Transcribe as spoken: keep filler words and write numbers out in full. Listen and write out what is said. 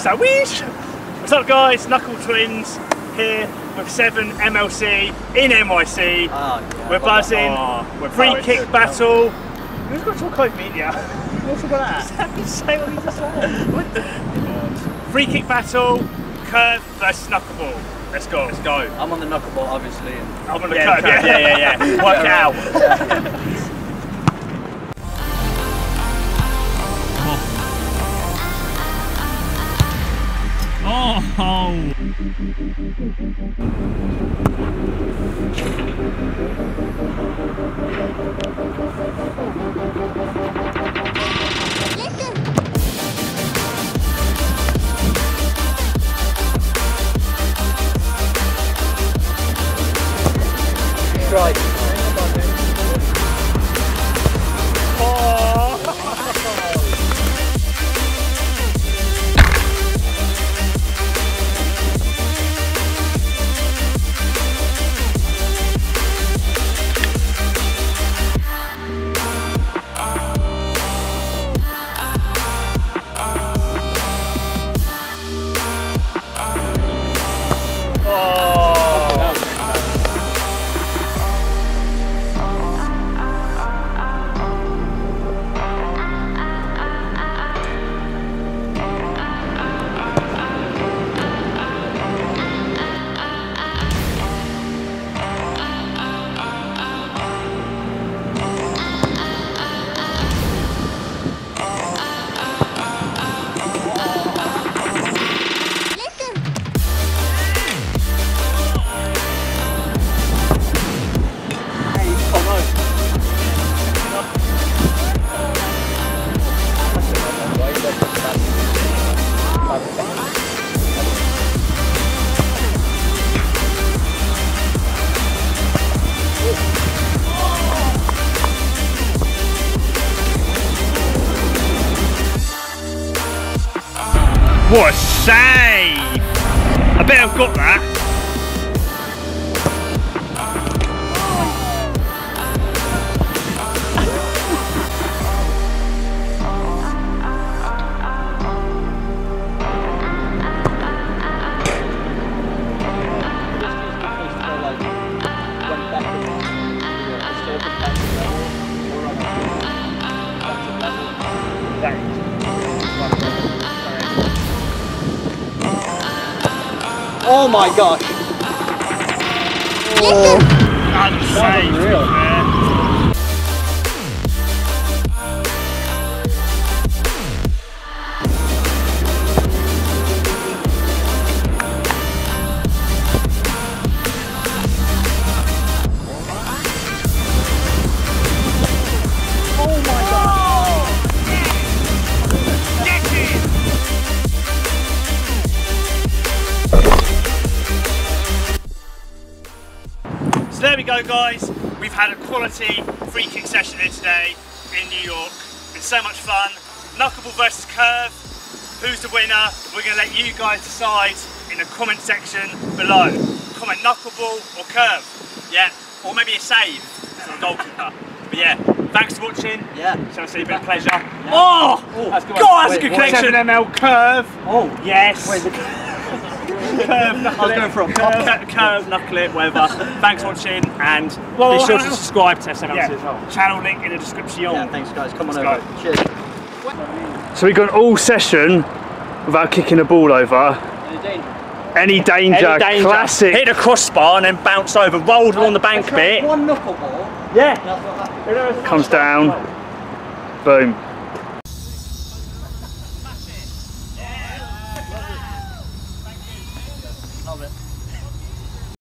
Sandwich! What's up guys, Knuckle Twins here with seven M L C in N Y C. Oh, yeah. We're buzzing, oh, we're free-kick battle. Who's got your coat media? What's all that? Say what you just said. What the? Free-kick battle, curve versus knuckleball. Let's go. Let's go. I'm on the knuckleball, obviously. And I'm on the yeah, curve. Yeah, yeah, yeah, yeah. Work out. Oh. Oh. Right. What a save! I bet I've got that. Oh my gosh! Oh. Unsaved, unreal. Oh my god! So there we go guys, we've had a quality free kick session here today in New York. It's been so much fun. Knuckleball versus curve, who's the winner? We're going to let you guys decide in the comment section below. Comment knuckleball or curve, yeah, or maybe a save for a goalkeeper. But yeah, thanks for watching, yeah, shall I say a bit of pleasure. Yeah. Oh, oh, that's good. God, that's wait, a good connection. seven M L curve, oh, yes. Wait, curve, knuckle I was going from curve, curve, knuckle it, whatever. Thanks for watching, and well, be sure to subscribe to S seven M L C yeah. as well. Channel link in the description. Yeah, thanks guys. Come on over. Go. Cheers. So we've gone all session without kicking the ball over. Any danger? Any danger. Any danger. Classic. Hit a crossbar and then bounced over, rolled along the bank bit. One knuckle ball. Yeah. Comes down. Boom.